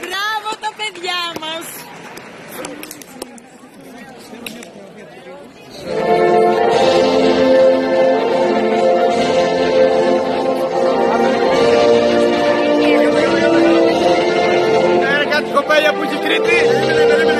Μπράβο τα παιδιά μας! Άρα κάτι κοπέλια που έχει κρυθεί!